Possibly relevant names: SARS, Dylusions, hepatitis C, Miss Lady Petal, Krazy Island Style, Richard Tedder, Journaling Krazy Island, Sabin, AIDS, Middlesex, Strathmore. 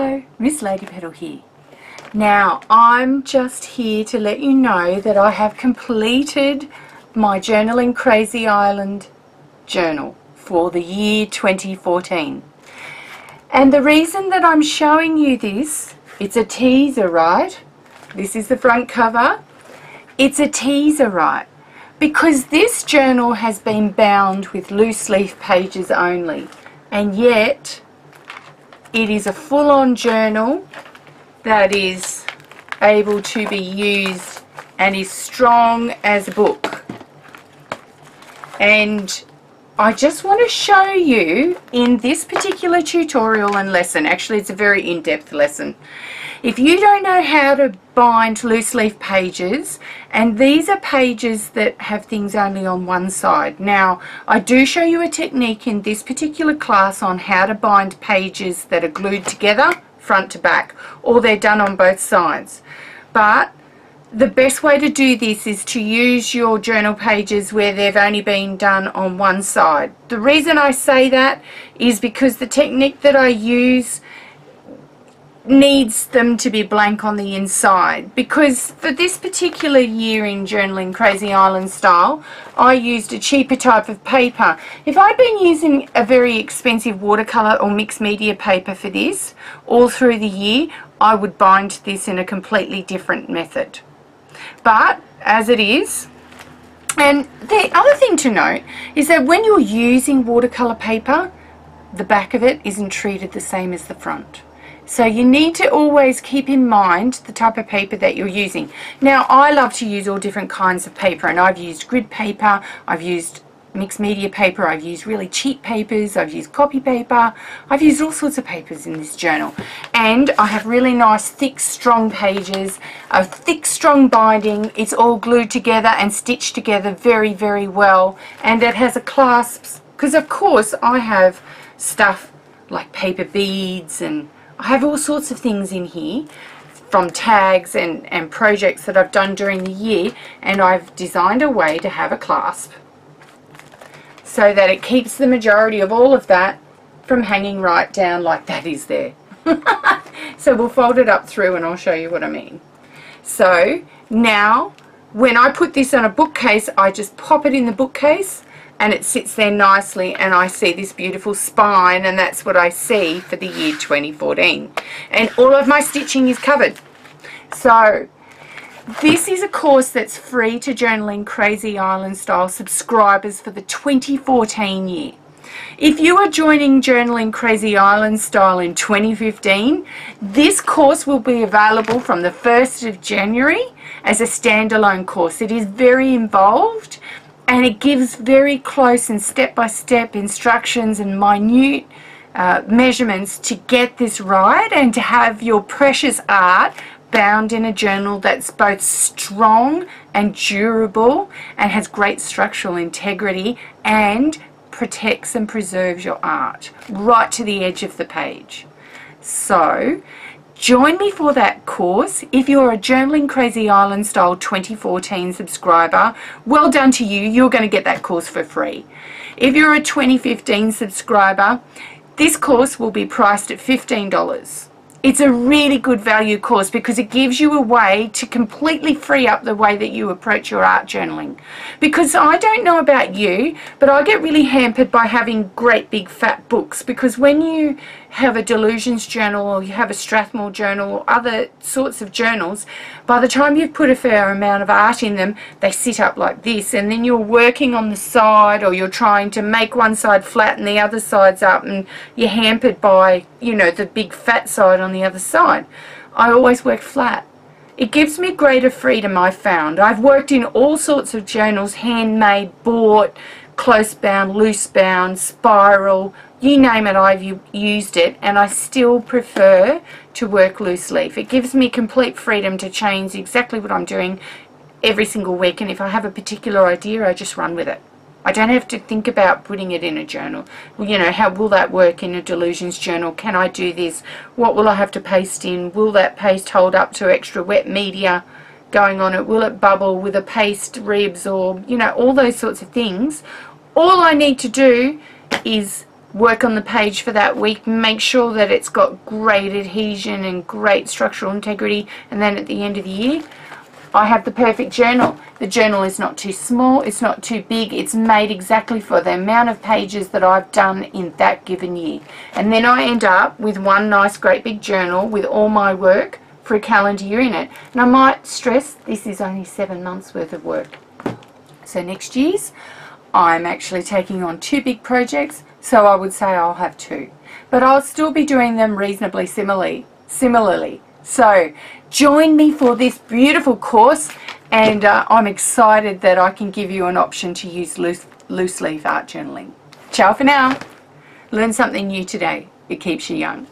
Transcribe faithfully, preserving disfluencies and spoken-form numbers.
Hello, Miss Lady Petal here. Now I'm just here to let you know that I have completed my Journaling Krazy Island journal for the year twenty fourteen. And the reason that I'm showing you this, it's a teaser, right? This is the front cover. It's a teaser, right? Because this journal has been bound with loose leaf pages only, and yet it is a full-on journal that is able to be used and is strong as a book. And I just want to show you in this particular tutorial and lesson, actually it's a very in-depth lesson. If you don't know how to bind loose leaf pages, and these are pages that have things only on one side. Now, I do show you a technique in this particular class on how to bind pages that are glued together, front to back, or they're done on both sides. But the best way to do this is to use your journal pages where they've only been done on one side. The reason I say that is because the technique that I use needs them to be blank on the inside, because for this particular year in Journaling Krazy Island Style I used a cheaper type of paper. If I'd been using a very expensive watercolour or mixed media paper for this all through the year, I would bind this in a completely different method. But as it is, and the other thing to note is that when you're using watercolour paper, the back of it isn't treated the same as the front. So you need to always keep in mind the type of paper that you're using. Now, I love to use all different kinds of paper, and I've used grid paper, I've used mixed media paper, I've used really cheap papers, I've used copy paper, I've used all sorts of papers in this journal. And I have really nice thick strong pages, a thick strong binding, it's all glued together and stitched together very very well, and it has a clasp, because of course I have stuff like paper beads, and I have all sorts of things in here from tags and, and projects that I've done during the year, and I've designed a way to have a clasp so that it keeps the majority of all of that from hanging right down like that is there. So we'll fold it up through and I'll show you what I mean. So now when I put this on a bookcase, I just pop it in the bookcase and it sits there nicely, and I see this beautiful spine, and that's what I see for the year twenty fourteen. And all of my stitching is covered. So this is a course that's free to Journaling Krazy Island Style subscribers for the twenty fourteen year. If you are joining Journaling Krazy Island Style in twenty fifteen, this course will be available from the first of January as a standalone course. It is very involved, and it gives very close and step-by-step instructions and minute uh, measurements to get this right and to have your precious art bound in a journal that's both strong and durable and has great structural integrity and protects and preserves your art right to the edge of the page. So join me for that course. If you're a Journaling Krazy Island Style twenty fourteen subscriber, well done to you, you're going to get that course for free. If you're a twenty fifteen subscriber, this course will be priced at fifteen dollars. It's a really good value course because it gives you a way to completely free up the way that you approach your art journaling. Because I don't know about you, but I get really hampered by having great big fat books, because when you have a Dylusions journal or you have a Strathmore journal or other sorts of journals, by the time you've put a fair amount of art in them, they sit up like this, and then you're working on the side, or you're trying to make one side flat and the other side's up, and you're hampered by, you know, the big fat side on the other side. I always work flat. It gives me greater freedom, I found. I've worked in all sorts of journals, handmade, bought, close bound, loose bound, spiral, you name it, I've used it, and I still prefer to work loose leaf. It gives me complete freedom to change exactly what I'm doing every single week, and if I have a particular idea, I just run with it. I don't have to think about putting it in a journal. Well, you know, how will that work in a Dylusions journal? Can I do this? What will I have to paste in? Will that paste hold up to extra wet media going on it? Will it bubble with a paste ribs, or, you know, all those sorts of things? All I need to do is work on the page for that week, make sure that it's got great adhesion and great structural integrity, and then at the end of the year I have the perfect journal. The journal is not too small, it's not too big, it's made exactly for the amount of pages that I've done in that given year. And then I end up with one nice great big journal with all my work for a calendar year in it. And I might stress this is only seven months worth of work. So next year's I'm actually taking on two big projects, so I would say I'll have two. But I'll still be doing them reasonably similarly. similarly. So join me for this beautiful course, and uh, I'm excited that I can give you an option to use loose, loose leaf art journaling. Ciao for now. Learn something new today. It keeps you young.